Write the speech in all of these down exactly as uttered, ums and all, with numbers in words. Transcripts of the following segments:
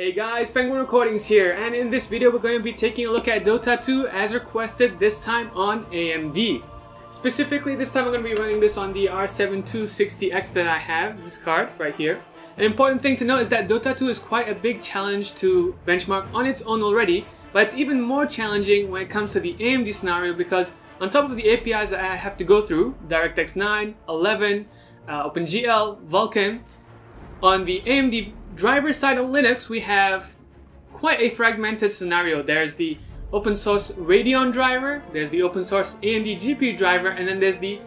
Hey guys, Penguin Recordings here, and in this video we're going to be taking a look at Dota two as requested, this time on A M D. Specifically, this time I'm going to be running this on the R seven two sixty X that I have, this card right here. An important thing to note is that Dota two is quite a big challenge to benchmark on its own already, but it's even more challenging when it comes to the A M D scenario because on top of the A P Is that I have to go through, DirectX nine, eleven, uh, OpenGL, Vulkan, on the A M D driver side of Linux, we have quite a fragmented scenario. There's the open source Radeon driver, there's the open source A M D G P U driver, and then there's the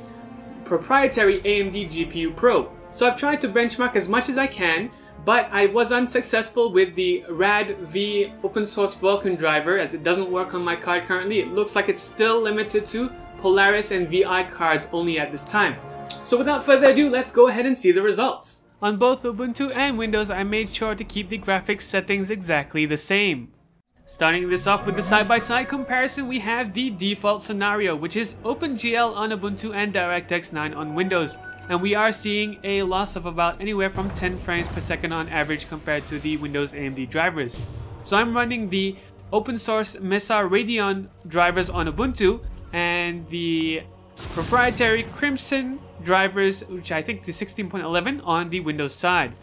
proprietary A M D G P U Pro. So I've tried to benchmark as much as I can, but I was unsuccessful with the R A D V open source Vulkan driver as it doesn't work on my card currently. It looks like it's still limited to Polaris and V I cards only at this time. So without further ado, let's go ahead and see the results. On both Ubuntu and Windows, I made sure to keep the graphics settings exactly the same. Starting this off with the side-by-side comparison, we have the default scenario, which is OpenGL on Ubuntu and DirectX nine on Windows. And we are seeing a loss of about anywhere from ten frames per second on average compared to the Windows A M D drivers. So I'm running the open source Mesa Radeon drivers on Ubuntu and the proprietary Crimson drivers, which I think the sixteen point eleven on the Windows side.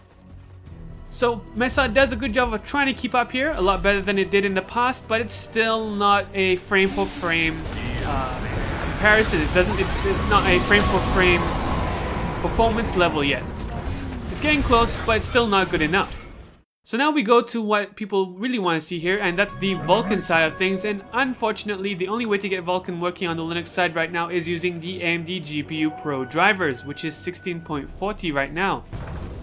So Mesa does a good job of trying to keep up here, a lot better than it did in the past, but it's still not a frame for frame uh, comparison. It doesn't, it, it's not a frame for frame performance level yet. It's getting close, but it's still not good enough. So now we go to what people really want to see here, and that's the Vulkan side of things, and unfortunately the only way to get Vulkan working on the Linux side right now is using the A M D G P U Pro drivers, which is sixteen point forty right now.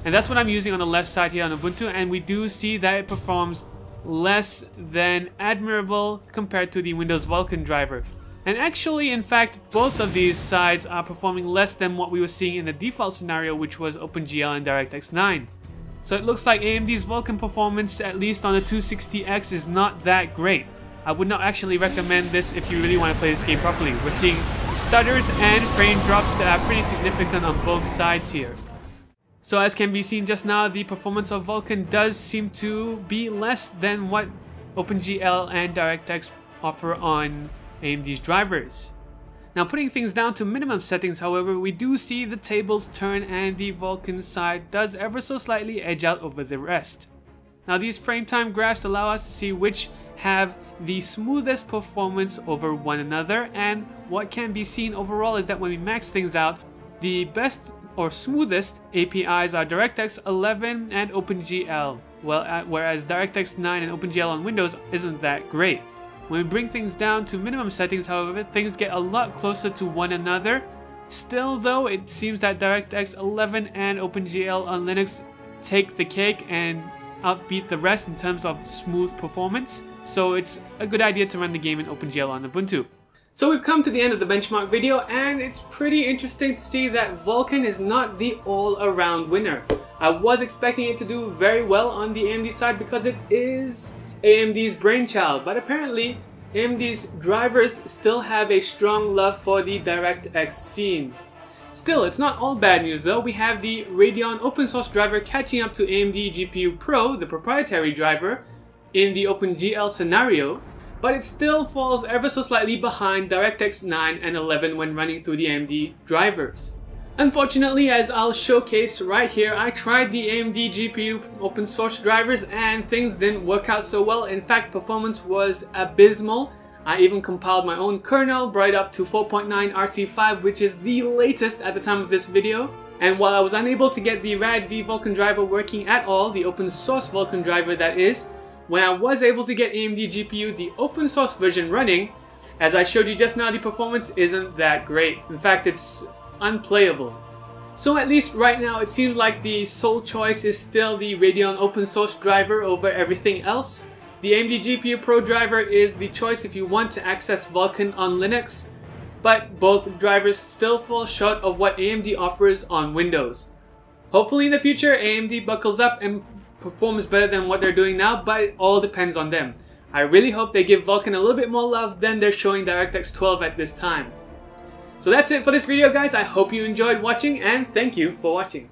And that's what I'm using on the left side here on Ubuntu, and we do see that it performs less than admirable compared to the Windows Vulkan driver. And actually, in fact, both of these sides are performing less than what we were seeing in the default scenario, which was OpenGL and DirectX nine. So it looks like A M D's Vulkan performance, at least on the two sixty X, is not that great. I would not actually recommend this if you really want to play this game properly. We're seeing stutters and frame drops that are pretty significant on both sides here. So as can be seen just now, the performance of Vulkan does seem to be less than what OpenGL and DirectX offer on A M D's drivers. Now, putting things down to minimum settings, however, we do see the tables turn and the Vulkan side does ever so slightly edge out over the rest. Now, these frame time graphs allow us to see which have the smoothest performance over one another, and what can be seen overall is that when we max things out, the best or smoothest A P Is are DirectX eleven and OpenGL, well, whereas DirectX nine and OpenGL on Windows isn't that great. When we bring things down to minimum settings, however, things get a lot closer to one another. Still though, it seems that DirectX eleven and OpenGL on Linux take the cake and outbeat the rest in terms of smooth performance, so it's a good idea to run the game in OpenGL on Ubuntu. So we've come to the end of the benchmark video, and it's pretty interesting to see that Vulkan is not the all-around winner. I was expecting it to do very well on the A M D side because it is A M D's brainchild, but apparently A M D's drivers still have a strong love for the DirectX scene. Still, it's not all bad news though. We have the Radeon open source driver catching up to A M D G P U Pro, the proprietary driver, in the OpenGL scenario, but it still falls ever so slightly behind DirectX nine and eleven when running through the A M D drivers. Unfortunately, as I'll showcase right here, I tried the A M D G P U open source drivers and things didn't work out so well. In fact, performance was abysmal. I even compiled my own kernel, brought it up to four point nine R C five, which is the latest at the time of this video. And while I was unable to get the R A D V Vulkan driver working at all, the open source Vulkan driver that is, when I was able to get A M D G P U, the open source version running, as I showed you just now, the performance isn't that great. In fact, it's unplayable. So at least right now it seems like the sole choice is still the Radeon open source driver over everything else. The A M D G P U Pro driver is the choice if you want to access Vulkan on Linux, but both drivers still fall short of what A M D offers on Windows. Hopefully in the future A M D buckles up and performs better than what they're doing now, but it all depends on them. I really hope they give Vulkan a little bit more love than they're showing DirectX twelve at this time. So that's it for this video guys, I hope you enjoyed watching and thank you for watching.